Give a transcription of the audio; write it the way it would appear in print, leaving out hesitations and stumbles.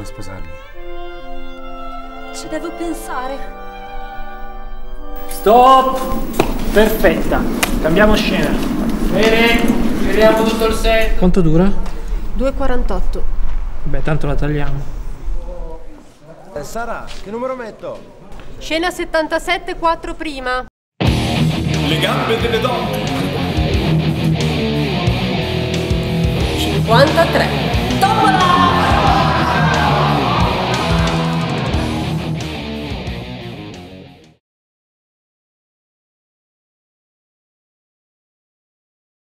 puoi sposarmi. Ci devo pensare. Stop! Perfetta, cambiamo scena. Bene, giriamo tutto il set. Quanto dura? 2,48. Beh, tanto la tagliamo. Sara, che numero metto? Scena 77, 4 prima. Le gambe delle donne. 53. Tombola!